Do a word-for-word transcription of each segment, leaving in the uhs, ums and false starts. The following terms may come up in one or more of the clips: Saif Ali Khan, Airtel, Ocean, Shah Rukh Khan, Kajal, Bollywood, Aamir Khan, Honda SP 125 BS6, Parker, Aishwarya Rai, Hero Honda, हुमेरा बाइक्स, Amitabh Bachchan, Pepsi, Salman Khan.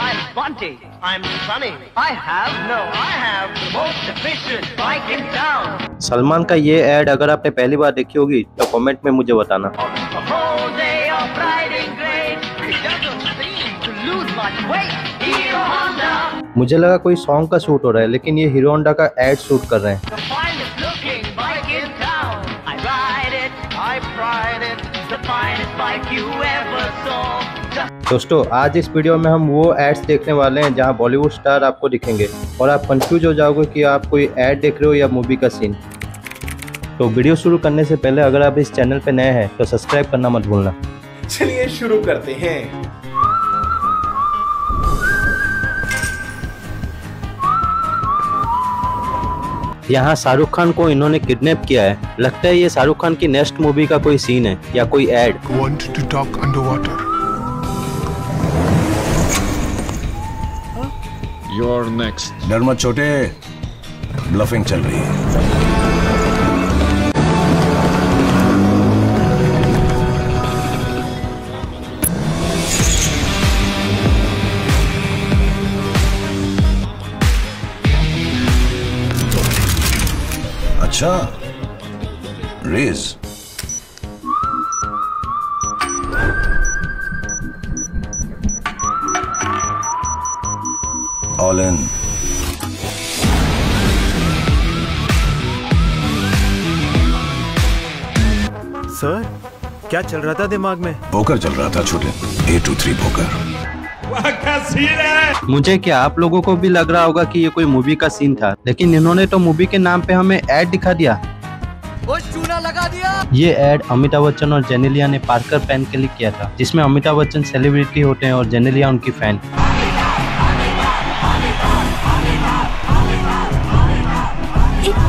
I'm Bunty. I'm Sunny. I have no. I have the most efficient bike in town. Salman का ये add अगर आपने पहली बार देखी होगी तो कमेंट में मुझे बताना। मुझे लगा कोई सॉन्ग का शूट हो रहा है, लेकिन ये हीरो होंडा का एड शूट कर रहे हैं। दोस्तों, आज इस वीडियो में हम वो एड्स देखने वाले हैं जहां बॉलीवुड स्टार आपको दिखेंगे और आप कंफ्यूज हो जाओगे कि आप कोई ऐड देख रहे हो या मूवी का सीन। तो वीडियो शुरू करने से पहले अगर आप इस चैनल पर नए हैं तो सब्सक्राइब करना मत भूलना। चलिए शुरू करते हैं। यहाँ शाहरुख खान को इन्होंने किडनैप किया है। लगता है ये शाहरुख खान की नेक्स्ट मूवी का कोई सीन है या कोई ऐड। Your next. डर मत छोटे, ब्लफिंग चल रही है। अच्छा रेज All in. सर, क्या चल रहा था दिमाग में? पोकर चल रहा था छोटे, ए टू थ्री पोकर। मुझे क्या आप लोगों को भी लग रहा होगा कि ये कोई मूवी का सीन था, लेकिन इन्होंने तो मूवी के नाम पे हमें ऐड दिखा दिया। वो चूना लगा दिया। ये ऐड अमिताभ बच्चन और जेनेलिया ने पार्कर पेन के लिए किया था, जिसमें अमिताभ बच्चन सेलिब्रिटी होते हैं और जेनेलिया उनकी फैन।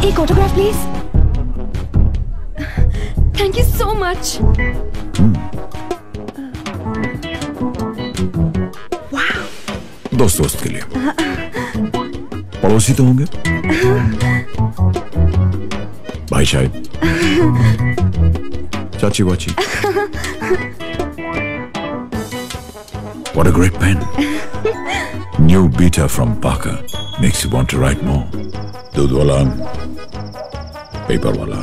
एक autograph please. Thank you so much. वाह, दोस्त दोस्त के लिए। पड़ोसी तो होंगे भाई, शायद चाची वाची। What a great pen. New beta from Parker makes you want to write more. दूध वाला, पेपर वाला,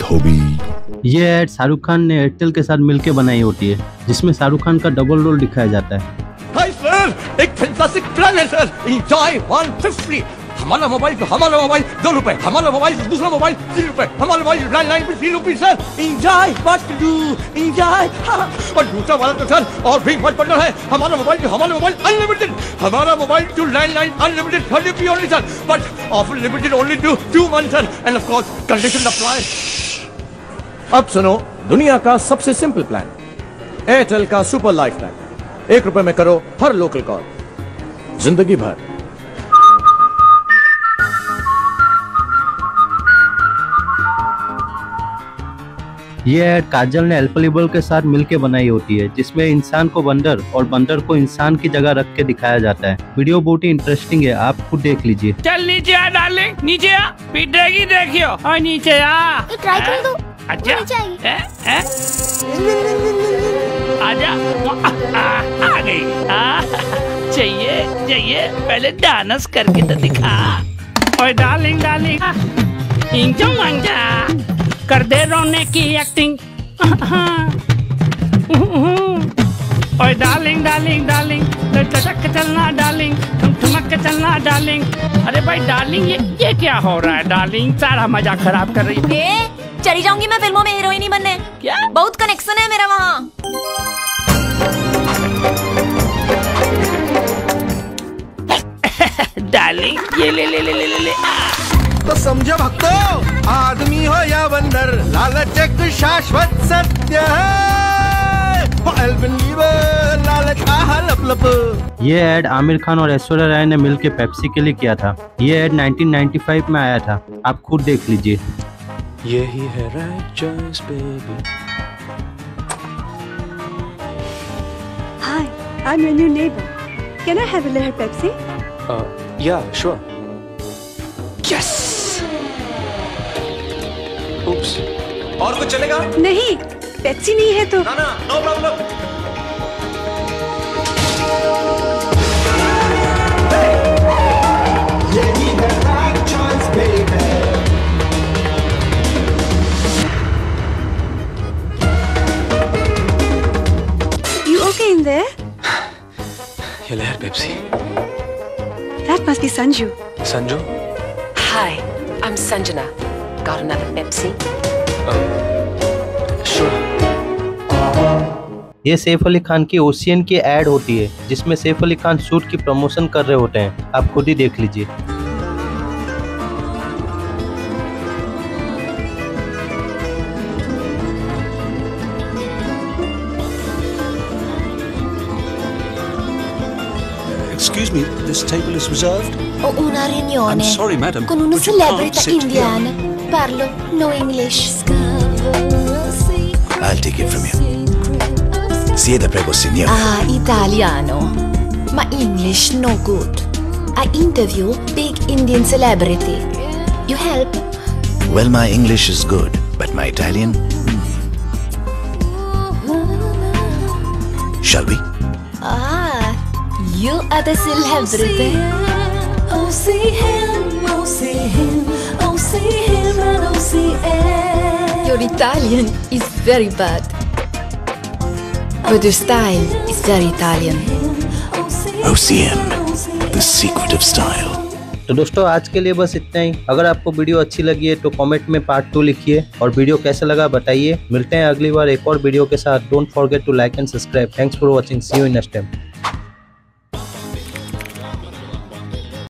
धोबी। ये एड शाहरुख खान ने एयरटेल के साथ मिलकर बनाई होती है, जिसमें शाहरुख खान का डबल रोल दिखाया जाता है। हाय सर, एक फैंटास्टिक प्लान है सर। Enjoy one fifty. हमारा मोबाइल हमारा मोबाइल दो रुपए, हमारा मोबाइल दूसरा मोबाइल तीन रुपए, हमारा मोबाइल लैंडलाइन पे तीन रुपए sir. Enjoy what to do, enjoy. और दूसरा वाला तो सर और भी मत पड़ना है। हमारा मोबाइल हमारा मोबाइल अनलिमिटेड, हमारा mobile to landline unlimited thirty rupee only sir, but offer limited only to two month sir, and of course condition apply. अब सुनो दुनिया का सबसे सिंपल प्लान, एयरटेल का सुपर लाइफ प्लान। एक रुपए में करो हर लोकल कॉल जिंदगी भर। ये ऐड काजल ने एल्पलेबल के साथ मिलके बनाई होती है, जिसमें इंसान को बंदर और बंदर को इंसान की जगह रख के दिखाया जाता है। वीडियो बहुत ही इंटरेस्टिंग है, आप खुद देख लीजिए। चल नीचे आ डार्लिंग, नीचे आ, पिटेगी देखियो। और नीचे आ, ट्राई कर दो। अच्छा ए, ए? आजा, आ, आ, आ गई। चाहिए चाहिए, पहले डांस करके तो दिखा। और डार्लिंग डार्लिंग कर दे रोने की एक्टिंग। और डार्लिंग डार्लिंग डार्लिंग टचक के चलना डार्लिंग, ठुमक के चलना डार्लिंग। अरे भाई डार्लिंग ये ये क्या हो रहा है डार्लिंग, सारा मजा खराब कर रही है। चली जाऊंगी मैं फिल्मों में हीरोइन ही बनने, क्या बहुत कनेक्शन है मेरा वहाँ। डार्लिंग ये ले ले ले ले ले, ले। तो समझो भक्तो, आदमी हो या बंदर, लालच एक शाश्वत सत्य है। ये ऐड आमिर खान और ऐश्वर्या राय ने मिलकर पेप्सी के लिए किया था। ये ऐड नाइनटीन नाइंटी फाइव में आया था, आप खुद देख लीजिए। यही है right choice baby. Hi, I am your new neighbour, can I have a little Pepsi? या श्योर। यस। Oops. और कुछ चलेगा? नहीं, पेप्सी नहीं है तो। ना ना, नो प्रॉब्लम। ये लहर Pepsi. That must be Sanju. Sanju? Hi, I'm Sanjana. Got another Pepsi? Uh, sure. ये सैफ अली खान की ओशियन की एड होती है जिसमें सैफ अली खान शूट की प्रमोशन कर रहे होते हैं। आप खुद ही देख लीजिए। Excuse me, this table is reserved. Oh, una riunione. I'm sorry, madam. Con una celebrity indiana. Parlo no English. I'll take it from you. Siete prego, signore. Ah, italiano. Ma English no good. I interview big Indian celebrity. You help? Well, my English is good, but my Italian. Hmm. Shall we? You are the celebrity. Oh, see him, oh, see him, oh, see him, and oh, see him. Your Italian is very bad, but your style is very Italian. Oh, see him, the secret of style. तो दोस्तों आज के लिए बस इतना ही। अगर आपको video अच्छी लगी है तो कमेंट में पार्ट टू लिखिए और वीडियो कैसा लगा बताइए। मिलते हैं अगली बार एक और वीडियो के साथ। Don't forget to like and subscribe. Thanks for watching. See you next time.